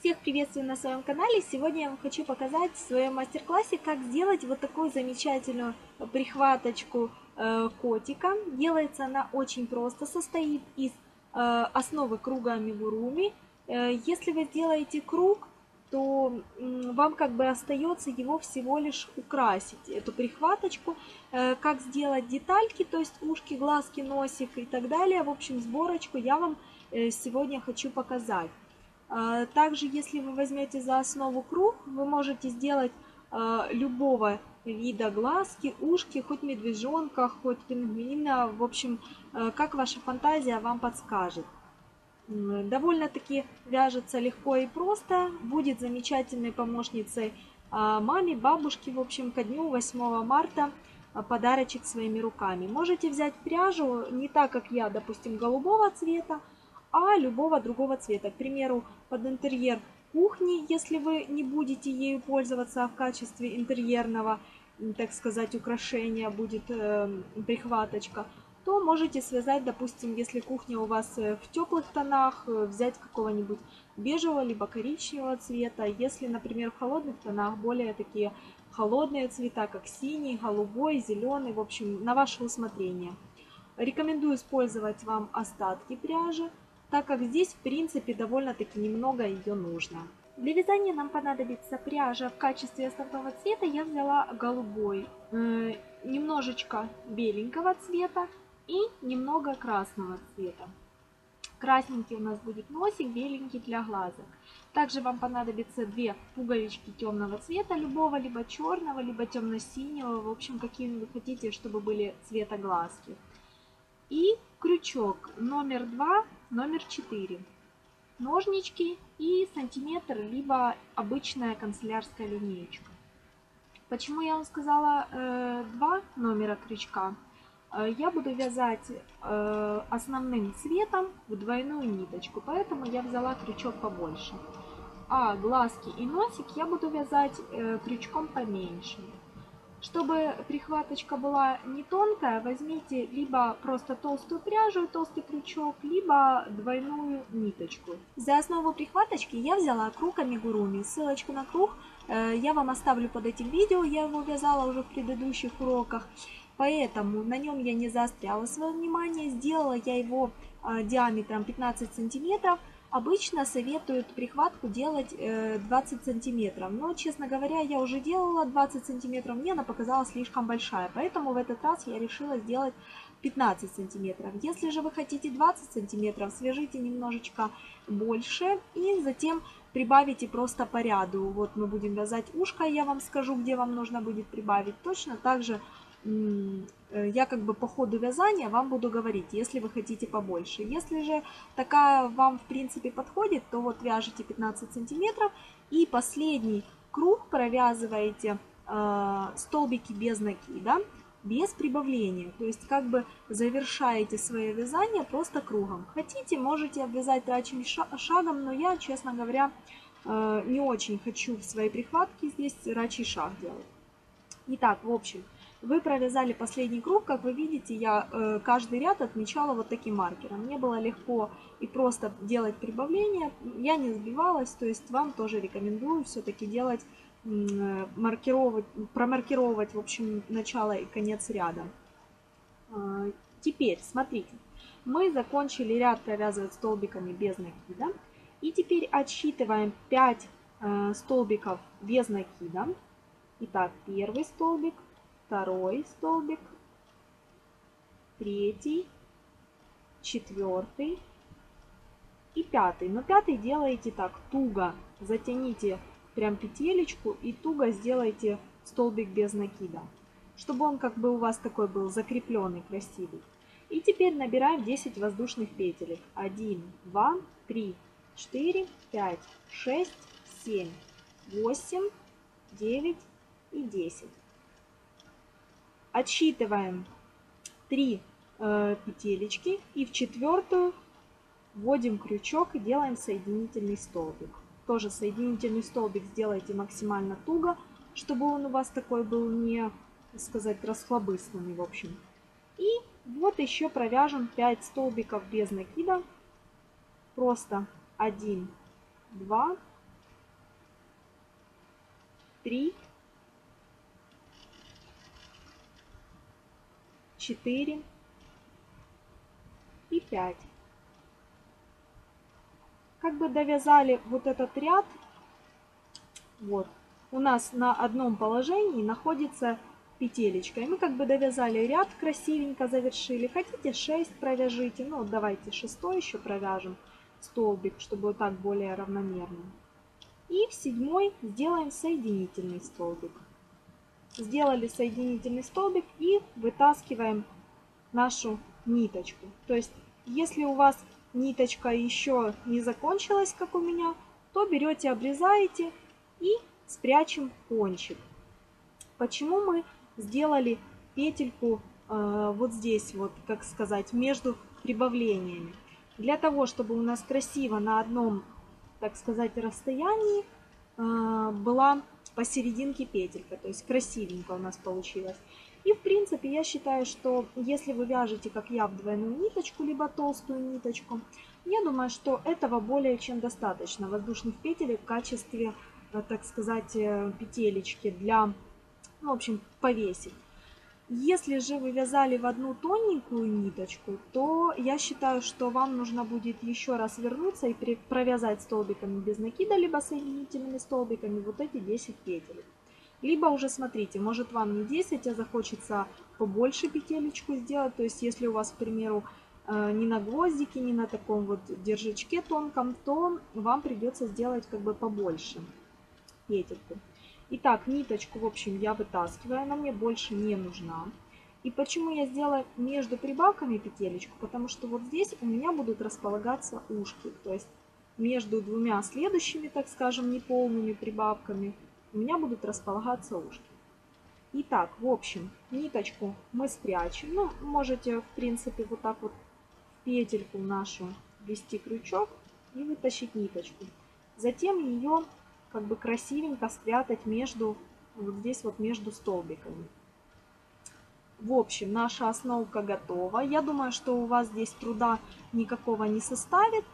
Всех приветствую на своем канале. Сегодня я вам хочу показать в своем мастер-классе, как сделать вот такую замечательную прихваточку котика. Делается она очень просто, состоит из основы круга амигуруми. Если вы сделаете круг, то вам как бы остается его всего лишь украсить, эту прихваточку, как сделать детальки, то есть ушки, глазки, носик и так далее. В общем, сборочку я вам сегодня хочу показать. Также, если вы возьмете за основу круг, вы можете сделать любого вида глазки, ушки, хоть медвежонка, хоть пингвина, в общем, как ваша фантазия вам подскажет. Довольно-таки вяжется легко и просто, будет замечательной помощницей маме, бабушке, в общем, ко дню 8 марта подарочек своими руками. Можете взять пряжу, не так, как я, допустим, голубого цвета, а любого другого цвета. К примеру, под интерьер кухни, если вы не будете ею пользоваться в качестве интерьерного, так сказать, украшения, будет прихваточка, то можете связать, допустим, если кухня у вас в теплых тонах, взять какого-нибудь бежевого либо коричневого цвета. Если, например, в холодных тонах, более такие холодные цвета, как синий, голубой, зеленый, в общем, на ваше усмотрение. Рекомендую использовать вам остатки пряжи, так как здесь, в принципе, довольно-таки немного ее нужно. Для вязания нам понадобится пряжа в качестве основного цвета. Я взяла голубой, немножечко беленького цвета и немного красного цвета. Красненький у нас будет носик, беленький для глазок. Также вам понадобится 2 пуговички темного цвета, любого, либо черного, либо темно-синего, в общем, каким вы хотите, чтобы были цвета глазки. И крючок номер 2, номер 4, ножнички и сантиметр, либо обычная канцелярская линеечка. Почему я вам сказала 2 номера крючка? Я буду вязать основным цветом в двойную ниточку, поэтому я взяла крючок побольше. А глазки и носик я буду вязать крючком поменьше. Чтобы прихваточка была не тонкая, возьмите либо просто толстую пряжу, толстый крючок, либо двойную ниточку. За основу прихваточки я взяла круг амигуруми. Ссылочку на круг я вам оставлю под этим видео, я его вязала уже в предыдущих уроках, поэтому на нем я не заостряла свое внимание. Сделала я его диаметром 15 сантиметров. Обычно советуют прихватку делать 20 сантиметров, но, честно говоря, я уже делала 20 сантиметров, мне она показалась слишком большая, поэтому в этот раз я решила сделать 15 сантиметров. Если же вы хотите 20 сантиметров, свяжите немножечко больше и затем прибавите просто по ряду. Вот мы будем вязать ушко, я вам скажу, где вам нужно будет прибавить. Точно так же я как бы по ходу вязания вам буду говорить, если вы хотите побольше. Если же такая вам в принципе подходит, то вот вяжите 15 сантиметров и последний круг провязываете столбики без накида, без прибавления. То есть как бы завершаете свое вязание просто кругом. Хотите, можете обвязать рабочим шагом, но я, честно говоря, не очень хочу в своей прихватке здесь рабочий шаг делать. Итак, в общем, вы провязали последний круг. Как вы видите, я каждый ряд отмечала вот таким маркером. Мне было легко и просто делать прибавления. Я не сбивалась, то есть вам тоже рекомендую все-таки делать, промаркировать, в общем, начало и конец ряда. Теперь, смотрите, мы закончили ряд провязывать столбиками без накида. И теперь отсчитываем 5 столбиков без накида. Итак, первый столбик. Второй столбик, третий, четвертый и пятый. Но пятый делаете так, туго затяните прям петелечку и туго сделайте столбик без накида, чтобы он как бы у вас такой был закрепленный, красивый. И теперь набираем 10 воздушных петелек. 1, 2, 3, 4, 5, 6, 7, 8, 9 и 10. Отсчитываем 3 петелечки и в четвертую вводим крючок и делаем соединительный столбик. Тоже соединительный столбик сделайте максимально туго, чтобы он у вас такой был не, так сказать, расхлобыстанный, в общем. И вот еще провяжем 5 столбиков без накида. Просто 1, 2, три, четыре и пять. Как бы довязали вот этот ряд. Вот у нас на одном положении находится петелечка. И мы как бы довязали ряд, красивенько завершили. Хотите 6 провяжите, ну вот давайте 6 еще провяжем столбик, чтобы вот так более равномерно. И в 7 сделаем соединительный столбик. Сделали соединительный столбик и вытаскиваем нашу ниточку. То есть если у вас ниточка еще не закончилась, как у меня, то берете, обрезаете и спрячем кончик. Почему мы сделали петельку вот здесь, вот, как сказать, между прибавлениями? Для того, чтобы у нас красиво на одном, так сказать, расстоянии была посерединке петелька, то есть красивенько у нас получилось. И в принципе я считаю, что если вы вяжете, как я, в двойную ниточку, либо толстую ниточку, я думаю, что этого более чем достаточно, воздушных петель в качестве, так сказать, петелечки для... Ну, в общем, повесить. Если же вы вязали в одну тоненькую ниточку, то я считаю, что вам нужно будет еще раз вернуться и провязать столбиками без накида, либо соединительными столбиками вот эти 10 петель. Либо уже смотрите, может вам не 10, а захочется побольше петелечку сделать. То есть если у вас, к примеру, не на гвоздике, не на таком вот держачке тонком, то вам придется сделать как бы побольше петельку. Итак, ниточку, в общем, я вытаскиваю, она мне больше не нужна. И почему я сделала между прибавками петелечку? Потому что вот здесь у меня будут располагаться ушки. То есть между двумя следующими, так скажем, неполными прибавками у меня будут располагаться ушки. Итак, в общем, ниточку мы спрячем. Ну, можете, в принципе, вот так вот в петельку нашу ввести крючок и вытащить ниточку. Затем ее... как бы красивенько спрятать между вот здесь вот между столбиками. В общем, наша основка готова. Я думаю, что у вас здесь труда никакого не составит.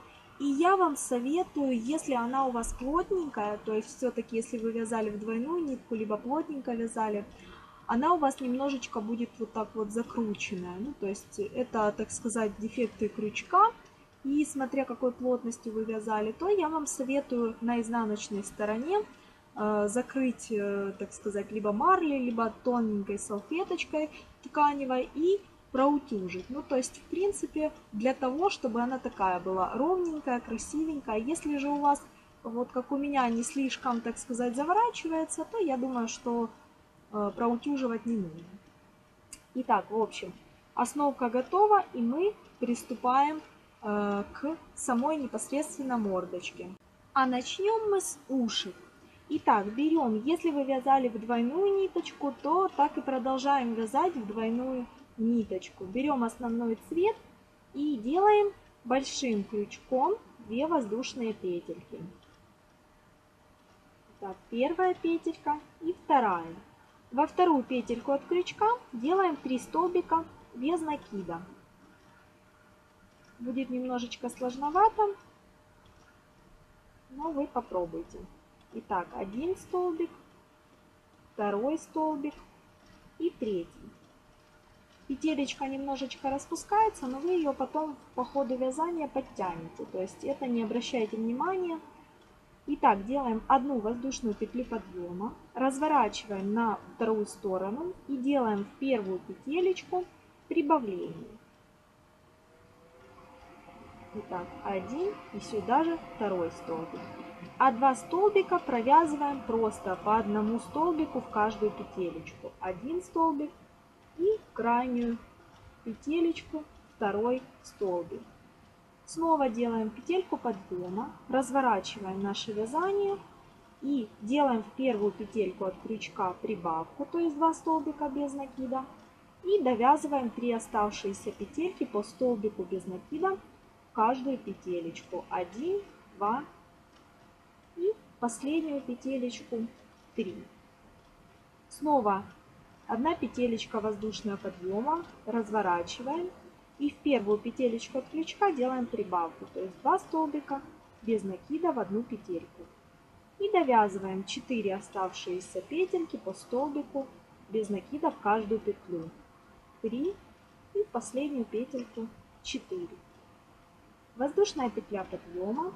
И я вам советую, если она у вас плотненькая, то есть все-таки если вы вязали в двойную нитку, либо плотненько вязали, она у вас немножечко будет вот так вот закрученная. Ну, то есть это, так сказать, дефекты крючка. И смотря какой плотностью вы вязали, то я вам советую на изнаночной стороне закрыть, так сказать, либо марлей, либо тоненькой салфеточкой тканевой и проутюжить. Ну, то есть, в принципе, для того, чтобы она такая была ровненькая, красивенькая. Если же у вас, вот как у меня, не слишком, так сказать, заворачивается, то я думаю, что проутюживать не нужно. Итак, в общем, основка готова, и мы приступаем к самой непосредственно мордочке. А начнем мы с ушек. Итак, берем, если вы вязали в двойную ниточку, то так и продолжаем вязать в двойную ниточку. Берем основной цвет и делаем большим крючком 2 воздушные петельки. Итак, первая петелька и вторая. Во вторую петельку от крючка делаем 3 столбика без накида. Будет немножечко сложновато, но вы попробуйте. Итак, 1 столбик, 2 столбик и 3. Петелечка немножечко распускается, но вы ее потом по ходу вязания подтянете. То есть это не обращайте внимания. Итак, делаем 1 воздушную петлю подъема, разворачиваем на вторую сторону и делаем в первую петелечку прибавление. Итак, 1 и сюда же 2 столбик. А 2 столбика провязываем просто по 1 столбику в каждую петелечку. 1 столбик и в крайнюю петелечку 2 столбик. Снова делаем петельку подъема, разворачиваем наше вязание и делаем в первую петельку от крючка прибавку, то есть 2 столбика без накида. И довязываем 3 оставшиеся петельки по столбику без накида. Каждую петелечку 1, 2 и последнюю петелечку 3. Снова 1 петелечка воздушного подъема, разворачиваем и в первую петелечку от крючка делаем прибавку, то есть 2 столбика без накида в 1 петельку. и довязываем 4 оставшиеся петельки по столбику без накида в каждую петлю. 3 и в последнюю петельку 4. Воздушная петля подъема.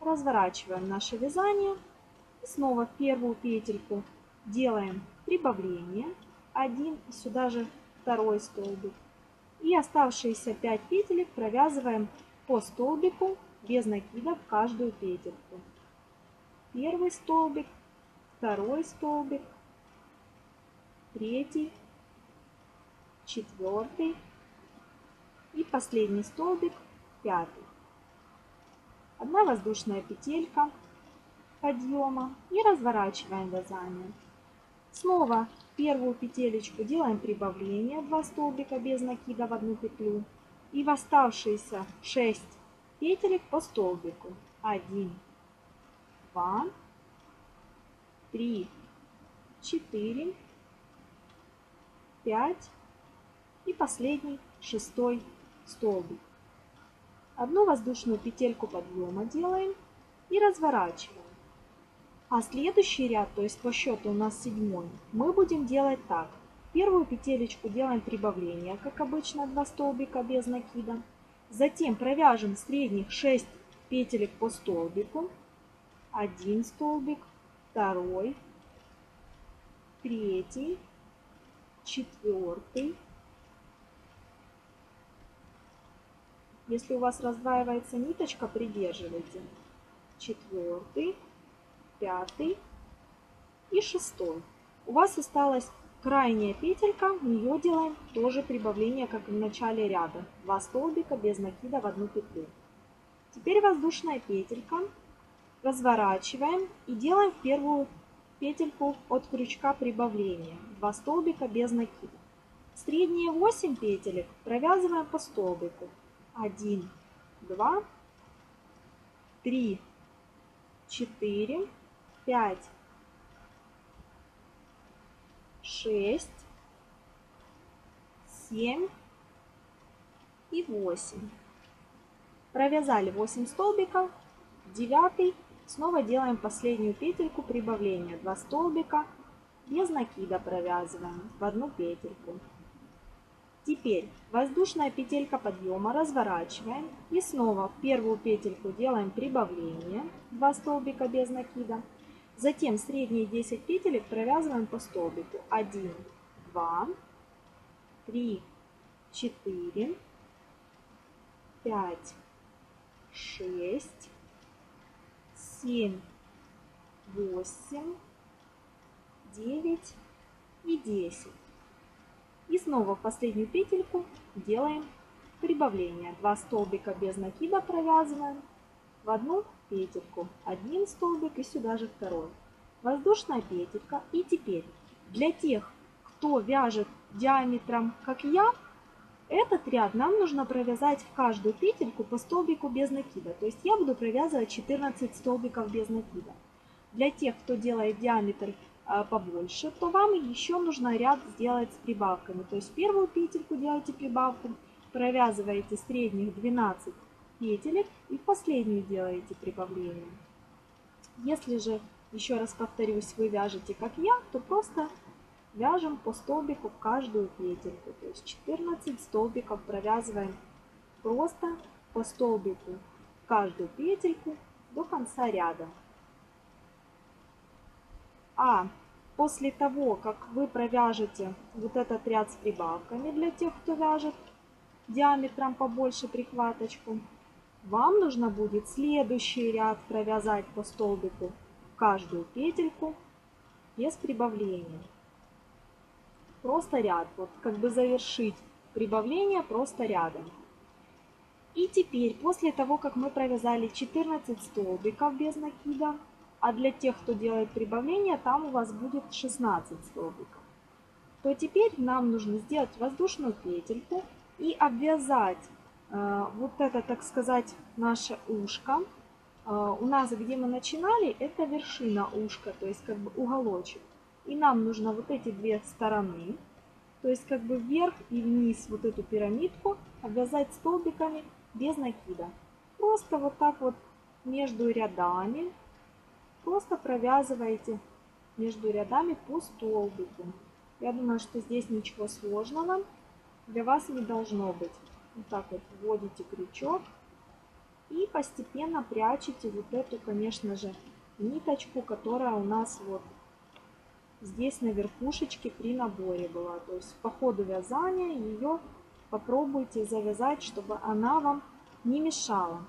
Разворачиваем наше вязание и снова в первую петельку делаем прибавление 1 и сюда же второй столбик. И оставшиеся 5 петелек провязываем по столбику без накида в каждую петельку. Первый столбик, второй столбик, третий, четвертый и последний столбик, пятый. Одна воздушная петелька подъема и разворачиваем вязание. Снова в первую петелечку делаем прибавление 2 столбика без накида в одну петлю и в оставшиеся 6 петелек по столбику 1, 2, 3, 4, 5 и последний 6-й столбик. Одну воздушную петельку подъема делаем и разворачиваем. А следующий ряд, то есть по счету у нас 7-й, мы будем делать так. Первую петелечку делаем прибавление, как обычно, 2 столбика без накида. Затем провяжем средних 6 петелек по столбику. 1 столбик, 2, 3, 4. Если у вас раздваивается ниточка, придерживайте. 4, 5 и 6. У вас осталась крайняя петелька, в нее делаем тоже прибавление, как и в начале ряда. 2 столбика без накида в одну петлю. Теперь воздушная петелька. Разворачиваем и делаем в первую петельку от крючка прибавление. 2 столбика без накида. Средние 8 петелек провязываем по столбику. 1, 2, 3, 4, 5, 6, 7 и 8. Провязали 8 столбиков. 9 снова делаем последнюю петельку прибавления. 2 столбика без накида провязываем в одну петельку. Теперь воздушная петелька подъема, разворачиваем и снова в первую петельку делаем прибавление 2 столбика без накида. Затем средние 10 петелек провязываем по столбику 1, 2, 3, 4, 5, 6, 7, 8, 9 и 10. И снова в последнюю петельку делаем прибавление. 2 столбика без накида провязываем в одну петельку. 1 столбик и сюда же второй. Воздушная петелька. И теперь для тех, кто вяжет диаметром, как я, этот ряд нам нужно провязать в каждую петельку по столбику без накида. То есть я буду провязывать 14 столбиков без накида. Для тех, кто делает диаметр побольше, то вам еще нужно ряд сделать с прибавками. То есть первую петельку делаете прибавку, провязываете средних 12 петелек и в последнюю делаете прибавление. Если же, еще раз повторюсь, вы вяжете как я, то просто вяжем по столбику в каждую петельку. То есть 14 столбиков провязываем просто по столбику в каждую петельку до конца ряда. А после того, как вы провяжете вот этот ряд с прибавками, для тех, кто вяжет диаметром побольше прихваточку, вам нужно будет следующий ряд провязать по столбику в каждую петельку без прибавления. Просто ряд, вот как бы завершить прибавление просто рядом. И теперь, после того, как мы провязали 14 столбиков без накида, а для тех, кто делает прибавление, там у вас будет 16 столбиков, то теперь нам нужно сделать воздушную петельку и обвязать вот это, так сказать, наше ушко. У нас, где мы начинали, это вершина ушка, то есть как бы уголочек. И нам нужно вот эти две стороны, то есть как бы вверх и вниз вот эту пирамидку обвязать столбиками без накида. Просто вот так вот между рядами. Просто провязываете между рядами по столбику. Я думаю, что здесь ничего сложного для вас не должно быть. Вот так вот вводите крючок и постепенно прячете вот эту, конечно же, ниточку, которая у нас вот здесь на верхушечке при наборе была. То есть по ходу вязания ее попробуйте завязать, чтобы она вам не мешала.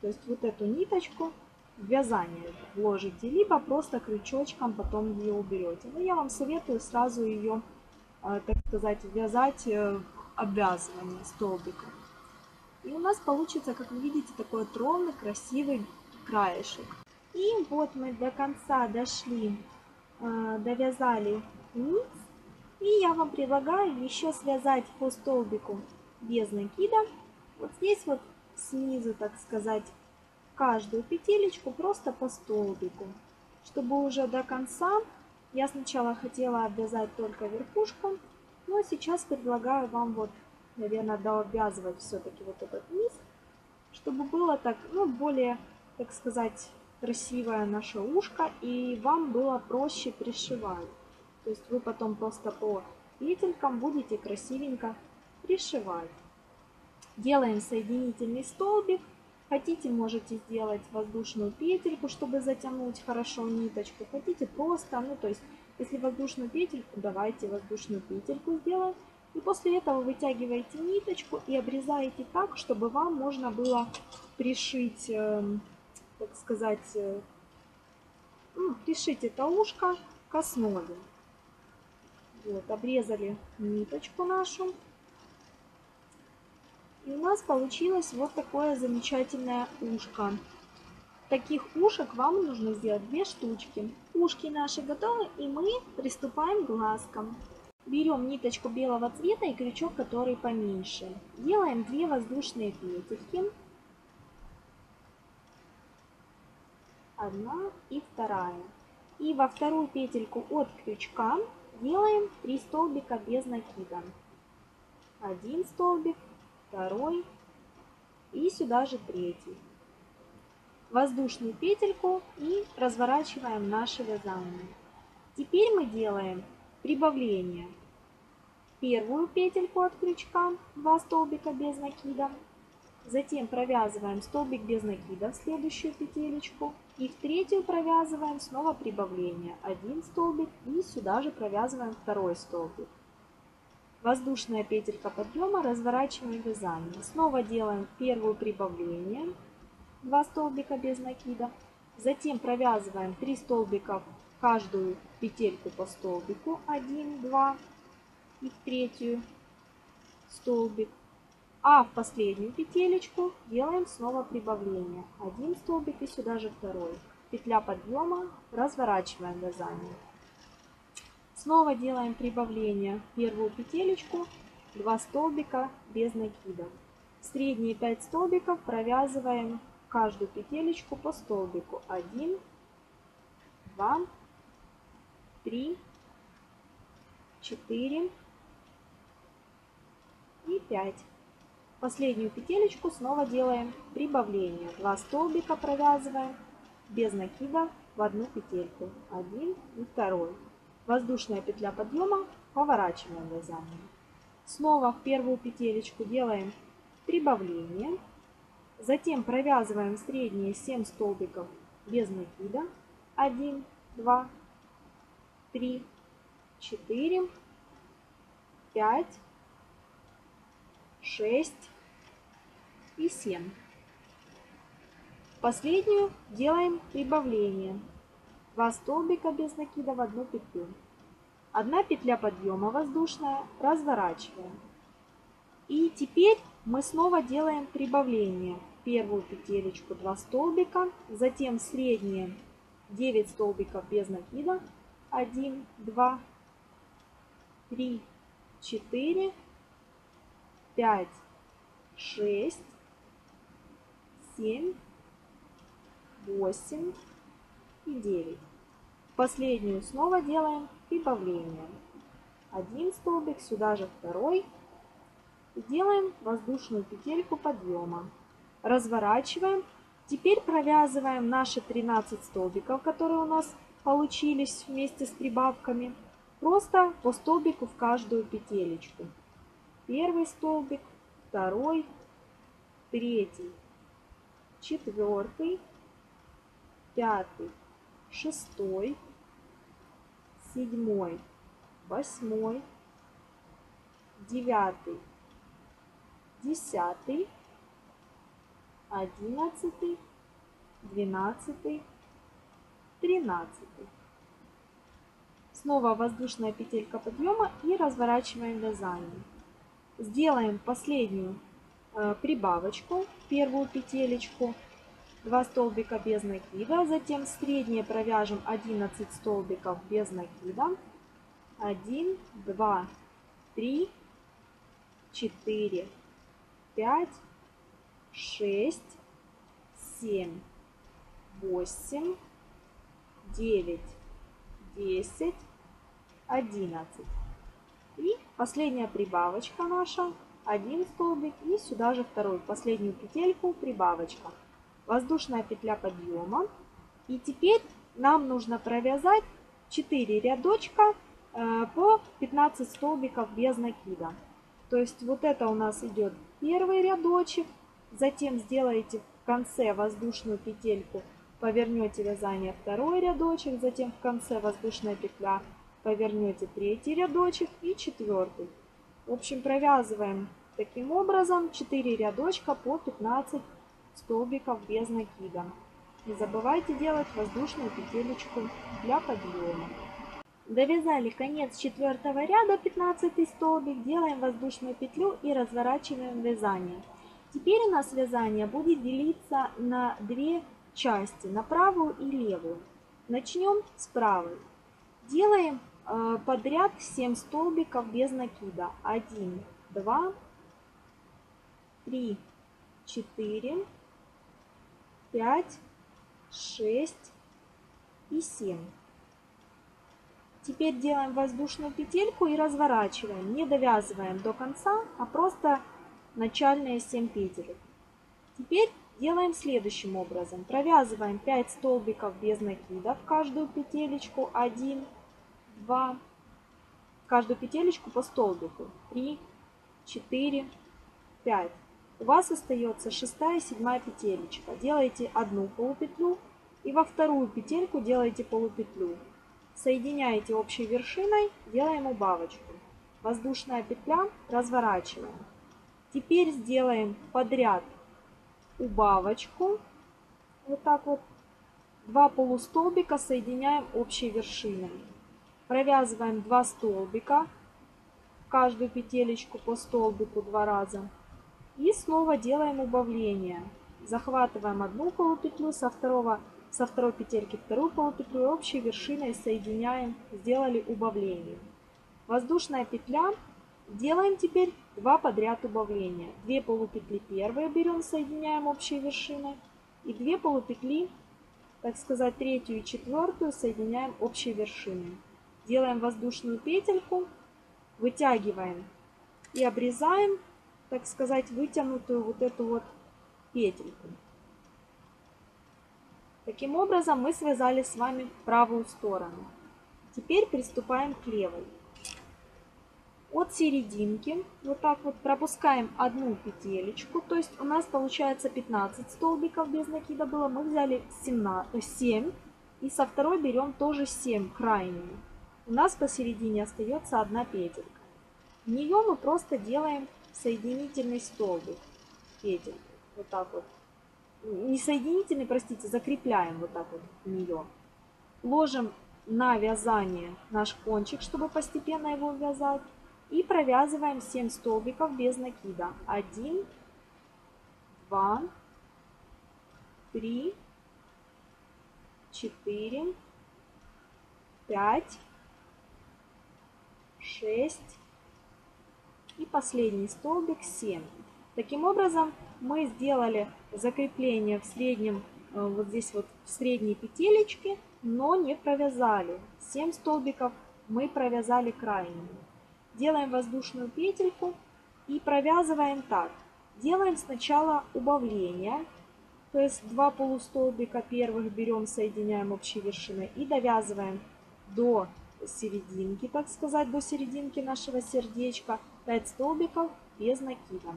То есть вот эту ниточку в вязание вложите, либо просто крючочком потом ее уберете. Но я вам советую сразу ее, так сказать, вязать в обвязывание столбика. И у нас получится, как вы видите, такой вот ровный, красивый краешек. И вот мы до конца дошли, довязали низ. И я вам предлагаю еще связать по столбику без накида. Вот здесь вот снизу, так сказать, каждую петелечку просто по столбику. Чтобы уже до конца, я сначала хотела обвязать только верхушку, но сейчас предлагаю вам вот, наверное, дообвязывать все-таки вот этот низ, чтобы было так, ну, более, так сказать, красивое наше ушко, и вам было проще пришивать. То есть вы потом просто по петелькам будете красивенько пришивать. Делаем соединительный столбик. Хотите, можете сделать воздушную петельку, чтобы затянуть хорошо ниточку. Хотите просто, ну то есть, если воздушную петельку, давайте воздушную петельку сделаем. И после этого вытягиваете ниточку и обрезаете так, чтобы вам можно было пришить, так сказать, пришить это ушко к основе. Вот, обрезали ниточку нашу. И у нас получилось вот такое замечательное ушко. Таких ушек вам нужно сделать 2 штучки. Ушки наши готовы, и мы приступаем к глазкам. Берем ниточку белого цвета и крючок, который поменьше. Делаем 2 воздушные петельки. 1 и 2. И во вторую петельку от крючка делаем 3 столбика без накида. 1 столбик. 2 и сюда же 3. Воздушную петельку и разворачиваем наше вязание. Теперь мы делаем прибавление. 1 петельку от крючка, 2 столбика без накида. Затем провязываем столбик без накида в следующую петелечку. И в 3-ю провязываем снова прибавление. 1 столбик и сюда же провязываем 2 столбик. Воздушная петелька подъема, разворачиваем вязание. Снова делаем 1 прибавление, 2 столбика без накида. Затем провязываем 3 столбика в каждую петельку по столбику. 1, 2 и в 3-ю столбик. А в последнюю петелечку делаем снова прибавление. 1 столбик и сюда же 2. Петля подъема, разворачиваем вязание. Снова делаем прибавление, 1 петелечку, 2 столбика без накида. Средние 5 столбиков провязываем каждую петелечку по столбику. 1, 2, 3, 4 и 5. Последнюю петелечку снова делаем прибавление. 2 столбика провязываем без накида в 1 петельку. 1 и 2. Воздушная петля подъема, поворачиваем вязание. Снова в 1 петелечку делаем прибавление. Затем провязываем средние 7 столбиков без накида. 1, 2, 3, 4, 5, 6 и 7. Последнюю делаем прибавление. 2 столбика без накида в 1 петлю. 1 петля подъема воздушная, разворачиваем. И теперь мы снова делаем прибавление. 1 петелечку, 2 столбика, затем средние 9 столбиков без накида. 1, 2, 3, 4, 5, 6, 7, 8 и 9. Последнюю снова делаем прибавление. 1 столбик, сюда же 2. Делаем воздушную петельку подъема. Разворачиваем. Теперь провязываем наши 13 столбиков, которые у нас получились вместе с прибавками. Просто по столбику в каждую петелечку. Первый столбик, второй, третий, четвертый, пятый, шестой, седьмой, восьмой, девятый, десятый, одиннадцатый, двенадцатый, тринадцатый. Снова воздушная петелька подъема и разворачиваем вязание. Сделаем последнюю прибавочку, первую петелечку, 2 столбика без накида, затем средние провяжем 11 столбиков без накида, 1, 2, 3, 4, 5, 6, 7, 8, 9, 10, 11. И последняя прибавочка наша, 1 столбик, и сюда же вторую, последнюю петельку, прибавочка. Воздушная петля подъема. И теперь нам нужно провязать 4 рядочка по 15 столбиков без накида. То есть вот это у нас идет первый рядочек, затем сделаете в конце воздушную петельку, повернете вязание второй рядочек, затем в конце воздушная петля, повернете третий рядочек и четвертый. В общем, провязываем таким образом 4 рядочка по 15 столбиков без накида. Не забывайте делать воздушную петелечку для подъема. Довязали конец 4 ряда, 15 столбик, делаем воздушную петлю и разворачиваем вязание. Теперь у нас вязание будет делиться на 2 части, на правую и левую. Начнем с правой. Делаем подряд 7 столбиков без накида. 1, 2, 3, 4, 5, 6 и 7. Теперь делаем воздушную петельку и разворачиваем. Не довязываем до конца, а просто начальные 7 петель. Теперь делаем следующим образом. Провязываем 5 столбиков без накида в каждую петелечку. 1, 2, в каждую петелечку по столбику. 3, 4, 5. У вас остается 6 и 7 петелечка. Делаете одну полупетлю и во вторую петельку делаете полупетлю. Соединяете общей вершиной, делаем убавочку. Воздушная петля, разворачиваем. Теперь сделаем подряд убавочку. Вот так вот. 2 полустолбика соединяем общей вершиной. Провязываем 2 столбика. В каждую петелечку по столбику 2 раза. И снова делаем убавление. Захватываем одну полупетлю, со второй петельки вторую полупетлю, общей вершиной соединяем, сделали убавление. Воздушная петля. Делаем теперь 2 подряд убавления. 2 полупетли первые берем, соединяем общей вершиной. И 2 полупетли, так сказать, третью и четвертую соединяем общей вершиной. Делаем воздушную петельку, вытягиваем и обрезаем, так сказать, вытянутую вот эту вот петельку. Таким образом мы связали с вами правую сторону. Теперь приступаем к левой. От серединки вот так вот пропускаем одну петелечку, то есть у нас получается 15 столбиков без накида было, мы взяли 7 и со второй берем тоже 7 крайнюю. У нас посередине остается одна петелька. В нее мы просто делаем соединительный столбик, петельку, вот так вот. Не соединительный, простите, закрепляем вот так вот в нее. Ложим на вязание наш кончик, чтобы постепенно его вязать. И провязываем 7 столбиков без накида. 1, 2, 3, 4, 5, 6 и последний столбик 7. Таким образом мы сделали закрепление в среднем, вот здесь вот в средней петелечке, но не провязали. 7 столбиков мы провязали крайними. Делаем воздушную петельку и провязываем так. Делаем сначала убавление, То есть два полустолбика первых берем, соединяем общей вершиной и довязываем до серединки, так сказать, до серединки нашего сердечка. 5 столбиков без накида.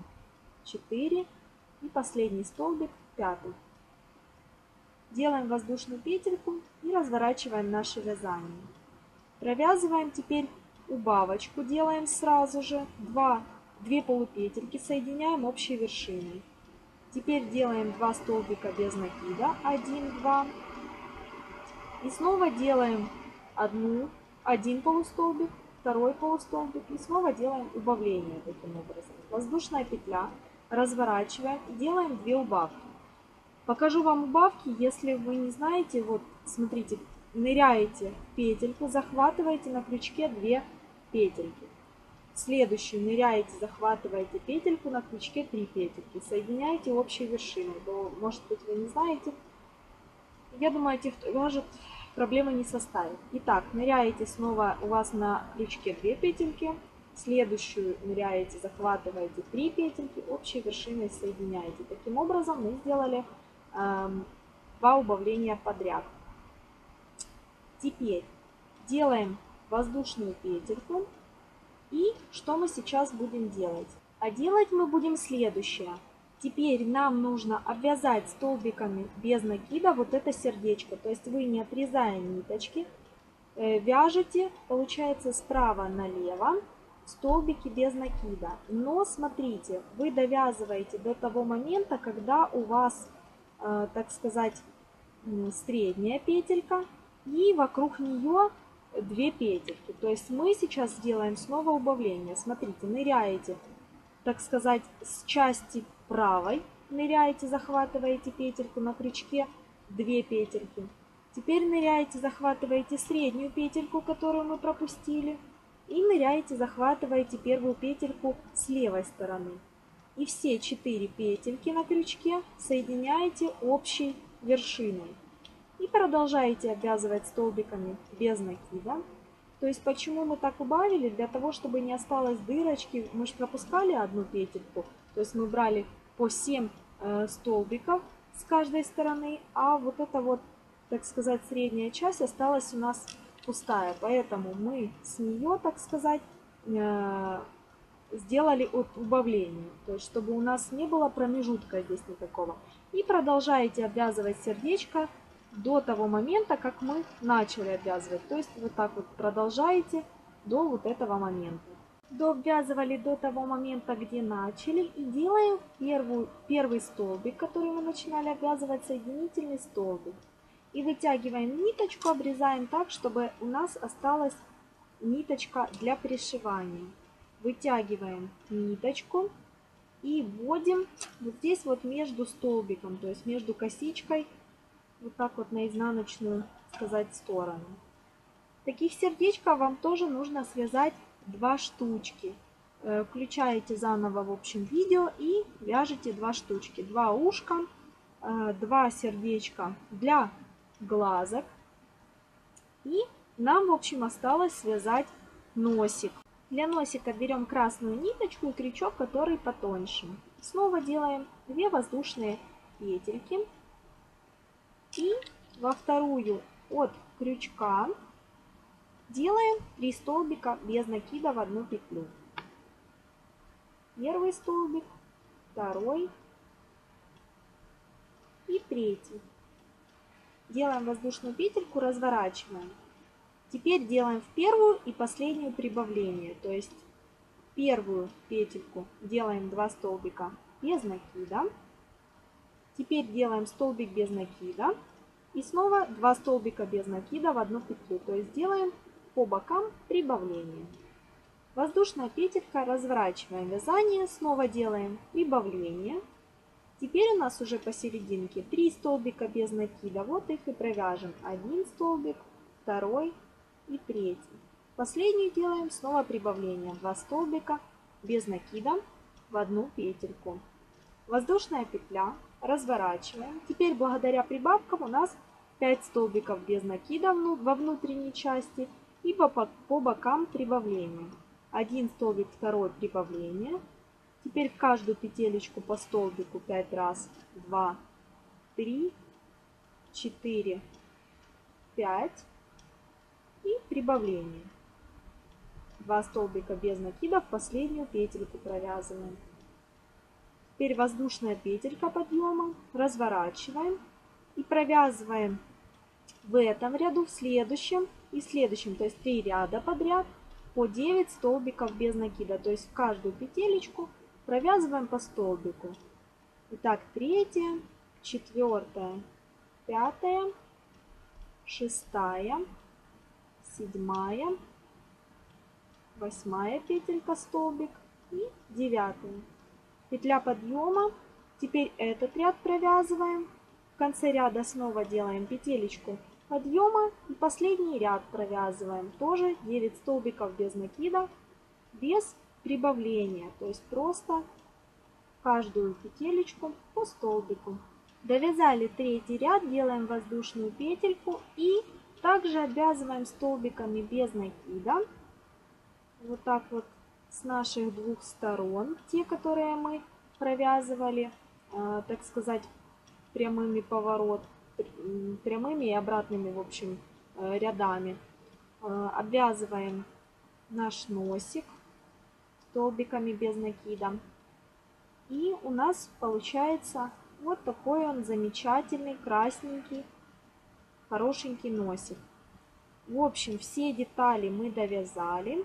4 и последний столбик, 5. Делаем воздушную петельку и разворачиваем наше вязание. Провязываем теперь убавочку, делаем сразу же 2 полупетельки, соединяем общей вершиной. Теперь делаем 2 столбика без накида, 1, 2. И снова делаем 1 полустолбик, 2 полустолбик и снова делаем убавление таким образом. Воздушная петля, разворачиваем и делаем 2 убавки. Покажу вам убавки, если вы не знаете, вот смотрите, ныряете в петельку, захватываете на крючке 2 петельки. Следующую ныряете, захватываете петельку, на крючке 3 петельки. Соединяете общей вершиной. Но, может быть, вы не знаете. Я думаю, этих тоже проблемы не составит. Итак, ныряете снова, у вас на крючке 2 петельки. Следующую ныряете, захватываете 3 петельки, общей вершиной соединяете. Таким образом мы сделали 2 убавления подряд. Теперь делаем воздушную петельку. И что мы сейчас будем делать? А делать мы будем следующее. Теперь нам нужно обвязать столбиками без накида вот это сердечко. То есть вы, не отрезая ниточки, вяжете, получается, справа налево столбики без накида. Но смотрите, вы довязываете до того момента, когда у вас, так сказать, средняя петелька и вокруг нее 2 петельки. То есть мы сейчас сделаем снова убавление. Смотрите, ныряете, так сказать, с части правой, ныряете, захватываете петельку, на крючке 2 петельки. Теперь ныряете, захватываете среднюю петельку, которую мы пропустили, и ныряете, захватываете первую петельку с левой стороны. И все 4 петельки на крючке соединяете общей вершиной. И продолжаете обвязывать столбиками без накида. То есть почему мы так убавили? Для того, чтобы не осталось дырочки. Мы же пропускали 1 петельку. То есть мы брали по 7 столбиков с каждой стороны. А вот эта вот, так сказать, средняя часть осталась у нас пустая. Поэтому мы с нее, так сказать, сделали от убавления. То есть чтобы у нас не было промежутка здесь никакого. И продолжаете обвязывать сердечко до того момента, как мы начали обвязывать. То есть вот так вот продолжаете до вот этого момента. Дообвязывали до того момента, где начали. И делаем первый столбик, который мы начинали обвязывать, соединительный столбик. И вытягиваем ниточку, обрезаем так, чтобы у нас осталась ниточка для пришивания. Вытягиваем ниточку и вводим вот здесь вот между столбиком, то есть между косичкой, вот так вот на изнаночную, сказать, сторону. Таких сердечков вам тоже нужно связать 2 штучки. Включаете заново в общем видео и вяжете 2 штучки. 2 ушка, 2 сердечка для глазок. И нам, в общем, осталось связать носик. Для носика берем красную ниточку и крючок, который потоньше. Снова делаем 2 воздушные петельки. И во вторую от крючка делаем 3 столбика без накида в 1 петлю. Первый столбик, 2 и 3. Делаем воздушную петельку, разворачиваем. Теперь делаем в первую и последнюю прибавление. То есть первую петельку делаем 2 столбика без накида. Теперь делаем столбик без накида и снова 2 столбика без накида в 1 петлю. То есть делаем по бокам прибавление. Воздушная петелька, разворачиваем вязание, снова делаем прибавление. Теперь у нас уже посерединке 3 столбика без накида. Вот их и провяжем. 1 столбик, 2 и 3. Последнюю делаем снова прибавление. 2 столбика без накида в 1 петельку. Воздушная петля. Разворачиваем. Теперь благодаря прибавкам у нас 5 столбиков без накида во внутренней части и по бокам прибавления. 1 столбик, 2 прибавление. Теперь в каждую петелечку по столбику 5 раз, 2 3, 4, 5 и прибавление. 2 столбика без накида в последнюю петельку провязываем. Теперь воздушная петелька подъема, разворачиваем и провязываем в этом ряду, в следующем и следующем, то есть 3 ряда подряд по 9 столбиков без накида, то есть в каждую петелечку провязываем по столбику. Итак, 3, 4, 5, 6, 7, 8 петелька столбик и 9. Петля подъема. Теперь этот ряд провязываем. В конце ряда снова делаем петелечку подъема и последний ряд провязываем. Тоже 9 столбиков без накида, без прибавления. То есть просто каждую петелечку по столбику. Довязали третий ряд, делаем воздушную петельку и также обвязываем столбиками без накида. Вот так вот с наших двух сторон, те, которые мы провязывали, так сказать, прямыми и обратными, в общем, рядами. Обвязываем наш носик столбиками без накида. И у нас получается вот такой он замечательный, красненький, хорошенький носик. В общем, все детали мы довязали.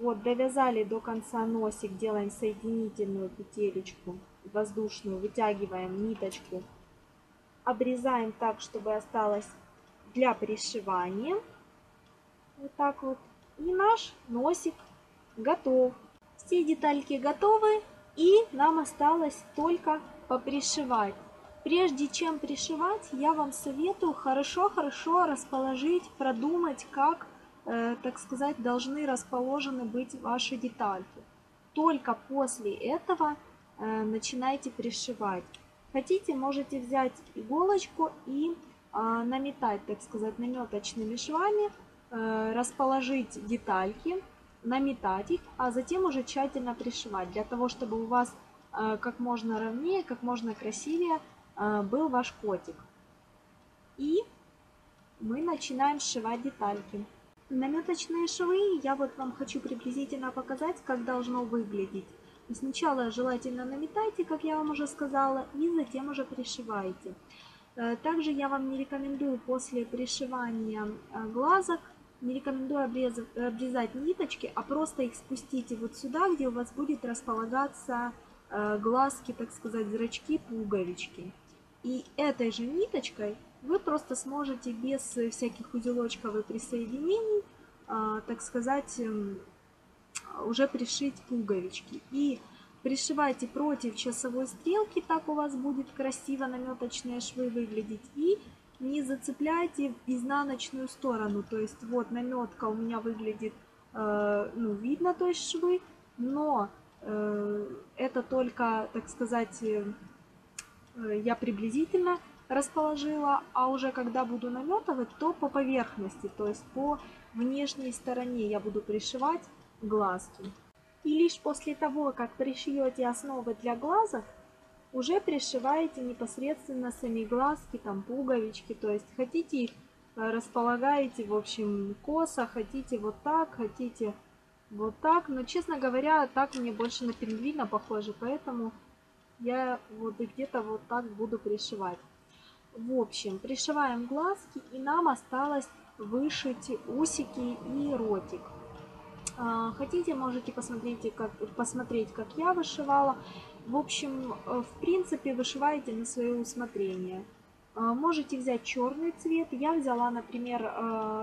Вот, довязали до конца носик, делаем соединительную петелечку воздушную, вытягиваем ниточку, обрезаем так, чтобы осталось для пришивания. Вот так вот. И наш носик готов. Все детальки готовы, и нам осталось только попришивать. Прежде чем пришивать, я вам советую хорошо-хорошо расположить, продумать, как, так сказать, должны расположены быть ваши детальки. Только после этого начинайте пришивать. Хотите, можете взять иголочку и наметать, так сказать, наметочными швами, расположить детальки, наметать их, а затем уже тщательно пришивать, для того, чтобы у вас как можно ровнее, как можно красивее был ваш котик. И мы начинаем сшивать детальки. Наметочные швы я вот вам хочу приблизительно показать, как должно выглядеть. Сначала желательно наметайте, как я вам уже сказала, и затем уже пришивайте. Также я вам не рекомендую после пришивания глазок, не рекомендую обрезать ниточки, а просто их спустите вот сюда, где у вас будет располагаться глазки, так сказать, зрачки, пуговички. И этой же ниточкой вы просто сможете без всяких узелочков и присоединений, так сказать, уже пришить пуговички. И пришивайте против часовой стрелки, так у вас будет красиво наметочные швы выглядеть. И не зацепляйте изнаночную сторону, то есть вот наметка у меня выглядит, ну, видно, то есть швы, но это только, так сказать, я приблизительно расположила, а уже когда буду наметывать, то по поверхности, то есть по внешней стороне я буду пришивать глазки. И лишь после того, как пришьете основы для глазок, уже пришиваете непосредственно сами глазки, там пуговички, то есть хотите их располагаете, в общем, косо, хотите вот так, но, честно говоря, так мне больше на пингвина похоже, поэтому я вот где-то вот так буду пришивать. В общем, пришиваем глазки, и нам осталось вышить усики и ротик. Хотите, можете посмотреть, как я вышивала. В общем, в принципе, вышиваете на свое усмотрение. Можете взять черный цвет. Я взяла, например,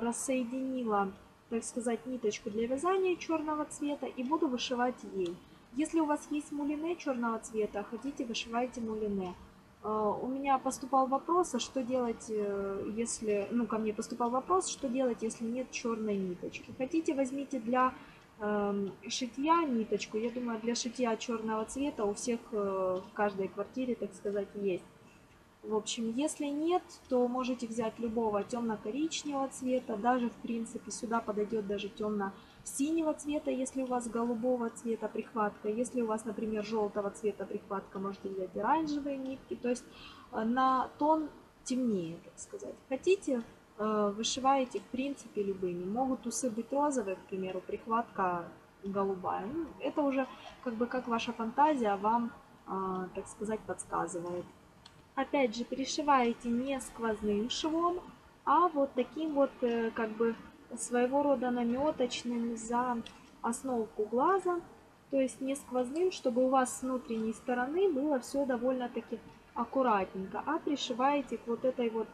рассоединила, так сказать, ниточку для вязания черного цвета и буду вышивать ей. Если у вас есть мулине черного цвета, хотите, вышивайте мулине. У меня поступал вопрос, что делать, если, ну, ко мне поступал вопрос, что делать, если нет черной ниточки. Хотите, возьмите для шитья ниточку. Я думаю, для шитья черного цвета у всех в каждой квартире, так сказать, есть. В общем, если нет, то можете взять любого темно-коричневого цвета. Даже, в принципе, сюда подойдет даже темно-синего цвета, если у вас голубого цвета прихватка. Если у вас, например, желтого цвета прихватка, можете взять оранжевые нитки. То есть на тон темнее, так сказать. Хотите, вышиваете в принципе любыми. Могут усы быть розовые, к примеру, прихватка голубая. Это уже как бы как ваша фантазия вам, так сказать, подсказывает. Опять же, пришиваете не сквозным швом, а вот таким вот как бы своего рода наметочным за основку глаза. То есть не сквозным, чтобы у вас с внутренней стороны было все довольно-таки аккуратненько. А пришиваете к вот этой вот,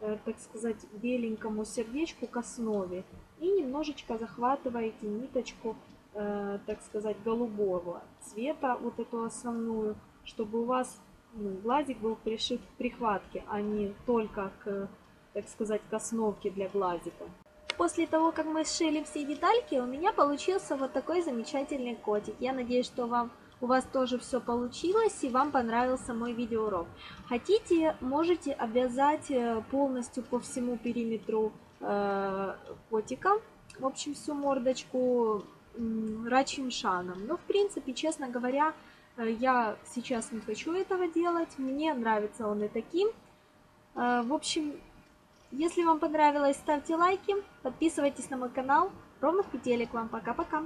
так сказать, беленькому сердечку к основе. И немножечко захватываете ниточку, так сказать, голубого цвета, вот эту основную, чтобы у вас глазик был пришит к прихватке, а не только к, так сказать, к основке для глазика. После того, как мы сшили все детальки, у меня получился вот такой замечательный котик. Я надеюсь, что у вас тоже все получилось и вам понравился мой видеоурок. Хотите, можете обвязать полностью по всему периметру котика, в общем, всю мордочку рачьим шаном. Но, в принципе, честно говоря, я сейчас не хочу этого делать. Мне нравится он и таким. В общем... Если вам понравилось, ставьте лайки, подписывайтесь на мой канал. Ровных петелек вам. Пока-пока!